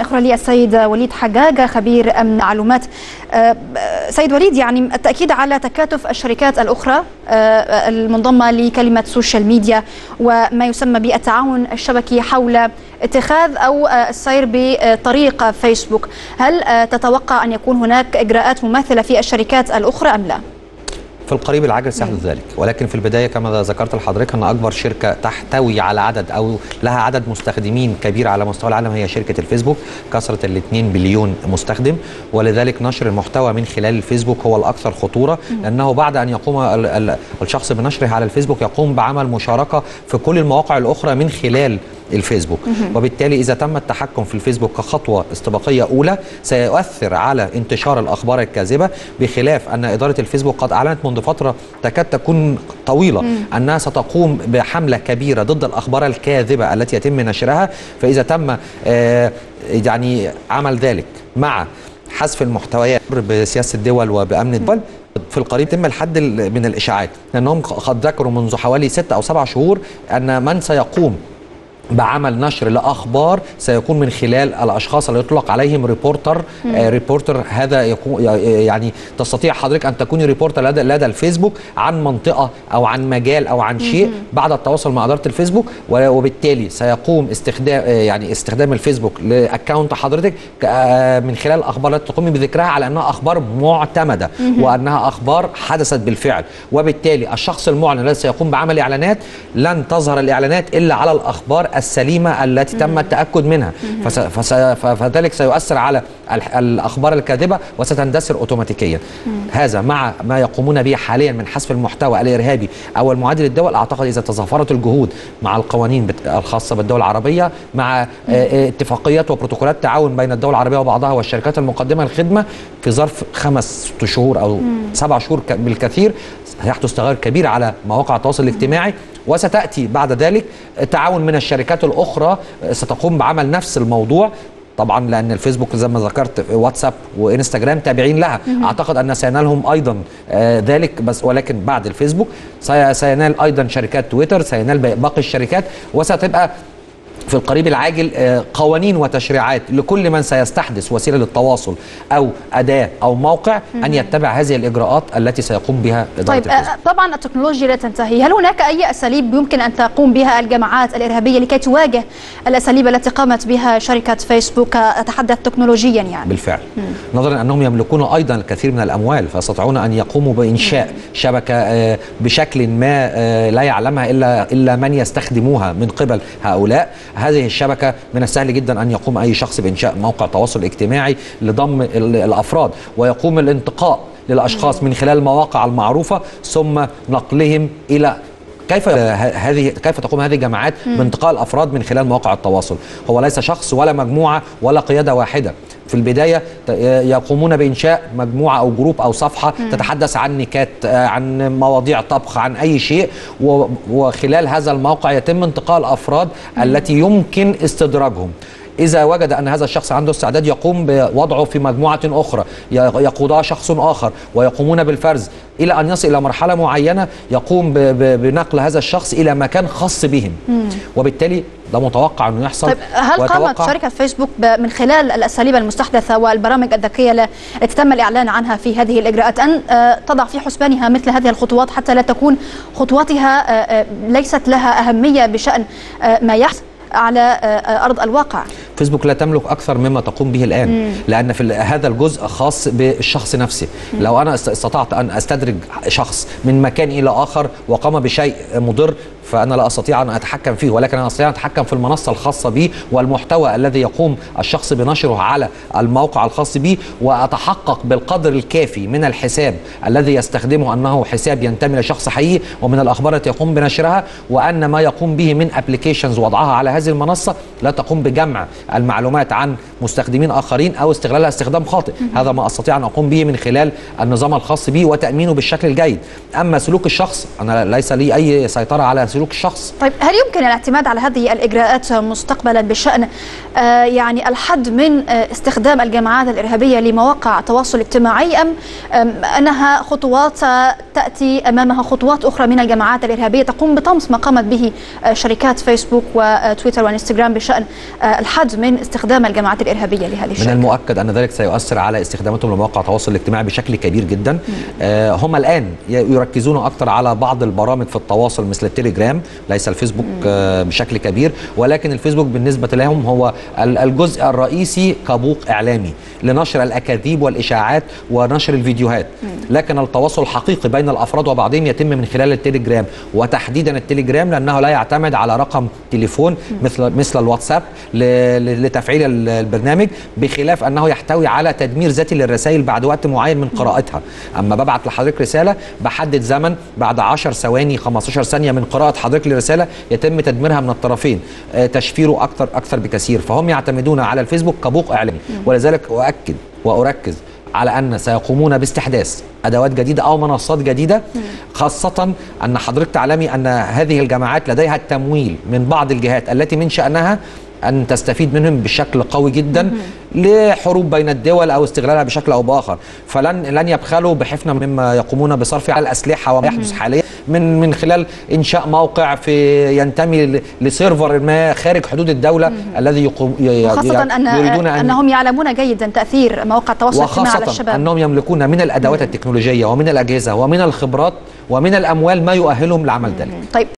أخرى لي السيد وليد حجاج خبير أمن معلومات. سيد وليد، يعني التأكيد على تكاتف الشركات الأخرى المنضمة لكلمة سوشيال ميديا وما يسمى بالتعاون الشبكي حول اتخاذ أو السير بطريق فيسبوك، هل تتوقع أن يكون هناك إجراءات مماثلة في الشركات الأخرى أم لا؟ في القريب العاجل سيحدث ذلك، ولكن في البدايه كما ذكرت لحضرتك ان اكبر شركه تحتوي على عدد او لها عدد مستخدمين كبير على مستوى العالم هي شركه الفيسبوك، كسرت ال 2 بليون مستخدم، ولذلك نشر المحتوى من خلال الفيسبوك هو الاكثر خطوره، لانه بعد ان يقوم الشخص بنشره على الفيسبوك يقوم بعمل مشاركه في كل المواقع الاخرى من خلال الفيسبوك، وبالتالي إذا تم التحكم في الفيسبوك كخطوة استباقية أولى سيؤثر على انتشار الأخبار الكاذبة، بخلاف أن إدارة الفيسبوك قد أعلنت منذ فترة تكاد تكون طويلة أنها ستقوم بحملة كبيرة ضد الأخبار الكاذبة التي يتم نشرها. فإذا تم يعني عمل ذلك مع حذف المحتويات بسياسة الدول وبأمن الدول في القريب تم الحد من الإشاعات، لأنهم قد ذكروا منذ حوالي 6 أو 7 شهور أن من سيقوم بعمل نشر لأخبار سيكون من خلال الأشخاص اللي يطلق عليهم ريبورتر. ريبورتر هذا يكون يعني تستطيع حضرتك أن تكوني ريبورتر لدى الفيسبوك عن منطقة أو عن مجال أو عن شيء بعد التواصل مع إدارة الفيسبوك، وبالتالي سيقوم استخدام الفيسبوك لأكاونت حضرتك من خلال الأخبار التي تقومي بذكرها على أنها أخبار معتمدة وأنها أخبار حدثت بالفعل، وبالتالي الشخص المعلن الذي سيقوم بعمل إعلانات لن تظهر الإعلانات إلا على الأخبار السليمة التي تم التأكد منها، فذلك سيؤثر على الأخبار الكاذبة وستندثر أوتوماتيكيا. هذا مع ما يقومون به حاليا من حذف المحتوى الإرهابي أو المعادي للدول، أعتقد إذا تظافرت الجهود مع القوانين الخاصة بالدول العربية، مع اتفاقيات وبروتوكولات تعاون بين الدول العربية وبعضها والشركات المقدمة الخدمة في ظرف 5 شهور أو 7 شهور بالكثير سيحدث تغير كبير على مواقع التواصل الاجتماعي، وستأتي بعد ذلك تعاون من الشركات الأخرى ستقوم بعمل نفس الموضوع. طبعا لأن الفيسبوك زي ما ذكرت واتساب وإنستجرام تابعين لها، أعتقد أن سينالهم أيضا ذلك، بس ولكن بعد الفيسبوك سينال أيضا شركات تويتر، سينال باقي الشركات، وستبقى في القريب العاجل قوانين وتشريعات لكل من سيستحدث وسيلة للتواصل أو أداة أو موقع أن يتبع هذه الإجراءات التي سيقوم بها إدارة الفيسبوك. طيب طبعا التكنولوجيا لا تنتهي، هل هناك أي أساليب يمكن أن تقوم بها الجماعات الإرهابية لكي تواجه الأساليب التي قامت بها شركة فيسبوك، أتحدث تكنولوجيا يعني؟ بالفعل، نظرا أنهم يملكون أيضا الكثير من الأموال فيستطيعون أن يقوموا بإنشاء شبكة بشكل ما لا يعلمها إلا من يستخدموها من قبل هؤلاء. هذه الشبكة من السهل جدا أن يقوم أي شخص بإنشاء موقع تواصل اجتماعي لضم الأفراد، ويقوم الانتقاء للأشخاص من خلال المواقع المعروفة ثم نقلهم إلى كيف تقوم هذه الجماعات بانتقاء الأفراد من خلال مواقع التواصل. هو ليس شخص ولا مجموعة ولا قيادة واحدة، في البداية يقومون بإنشاء مجموعة أو جروب أو صفحة تتحدث عن نكات، عن مواضيع طبخ، عن أي شيء، وخلال هذا الموقع يتم انتقاء الأفراد التي يمكن استدراجهم. إذا وجد أن هذا الشخص عنده استعداد يقوم بوضعه في مجموعة أخرى يقودها شخص آخر، ويقومون بالفرز إلى أن يصل إلى مرحلة معينة يقوم بنقل هذا الشخص إلى مكان خاص بهم، وبالتالي ده متوقع أنه يحصل. طيب هل قامت شركة فيسبوك من خلال الأساليب المستحدثة والبرامج الذكية التي تم الإعلان عنها في هذه الإجراءات أن تضع في حسبانها مثل هذه الخطوات حتى لا تكون خطواتها ليست لها أهمية بشأن ما يحصل على أرض الواقع؟ فيسبوك لا تملك أكثر مما تقوم به الآن، لأن في هذا الجزء خاص بالشخص نفسه. لو أنا استطعت أن أستدرج شخص من مكان إلى آخر وقام بشيء مضر فأنا لا أستطيع أن أتحكم فيه، ولكن أنا أستطيع أن أتحكم في المنصة الخاصة بي والمحتوى الذي يقوم الشخص بنشره على الموقع الخاص بي، وأتحقق بالقدر الكافي من الحساب الذي يستخدمه أنه حساب ينتمي لشخص حقيقي، ومن الأخبار التي يقوم بنشرها، وأن ما يقوم به من أبليكيشنز وضعها على هذه المنصة لا تقوم بجمع المعلومات عن مستخدمين آخرين أو استغلالها استخدام خاطئ. هذا ما أستطيع أن أقوم به من خلال النظام الخاص بي وتأمينه بالشكل الجيد. أما سلوك الشخص أنا ليس لي أي سيطرة على سلوك الشخص. طيب هل يمكن الاعتماد على هذه الإجراءات مستقبلا بشأن يعني الحد من استخدام الجماعات الإرهابية لمواقع التواصل الاجتماعي أم أنها خطوات تأتي أمامها خطوات أخرى من الجماعات الإرهابية تقوم بطمس ما قامت به شركات فيسبوك وتويتر وإنستغرام بشأن الحد من استخدام الجماعات الإرهابية لهذه الشركات؟ من المؤكد أن ذلك سيؤثر على استخداماتهم لمواقع التواصل الاجتماعي بشكل كبير جدا. هم الآن يركزون أكثر على بعض البرامج في التواصل مثل التليجرام، ليس الفيسبوك بشكل كبير، ولكن الفيسبوك بالنسبة لهم هو الجزء الرئيسي كبوق إعلامي لنشر الأكاذيب والإشاعات ونشر الفيديوهات. لكن التواصل الحقيقي بين الأفراد وبعضهم يتم من خلال التليجرام، وتحديدا التليجرام لأنه لا يعتمد على رقم تليفون مثل الواتساب لتفعيل البرنامج، بخلاف أنه يحتوي على تدمير ذاتي للرسائل بعد وقت معين من قراءتها. أما ببعت لحضرتك رسالة بحدد زمن، بعد 10 ثواني 15 ثانية من قراءة حضرتك للرسالة يتم تدميرها من الطرفين، تشفيره أكثر بكثير. فهم يعتمدون على الفيسبوك كبوق إعلامي، ولذلك أؤكد وأركز على أن سيقومون باستحداث أدوات جديدة أو منصات جديدة، خاصة أن حضرتك تعلمي أن هذه الجماعات لديها التمويل من بعض الجهات التي من شأنها أن تستفيد منهم بشكل قوي جدا لحروب بين الدول أو استغلالها بشكل أو بآخر، فلن يبخلوا بحفنة مما يقومون بصرفه على الأسلحة وما يحدث حاليا من خلال إنشاء موقع ينتمي لسيرفر ما خارج حدود الدولة الذي يريدون أنهم يعلمون جيدا تأثير مواقع التواصل الاجتماعي على الشباب، وخاصة أنهم يملكون من الأدوات التكنولوجية ومن الأجهزة ومن الخبرات ومن الأموال ما يؤهلهم لعمل ذلك. طيب.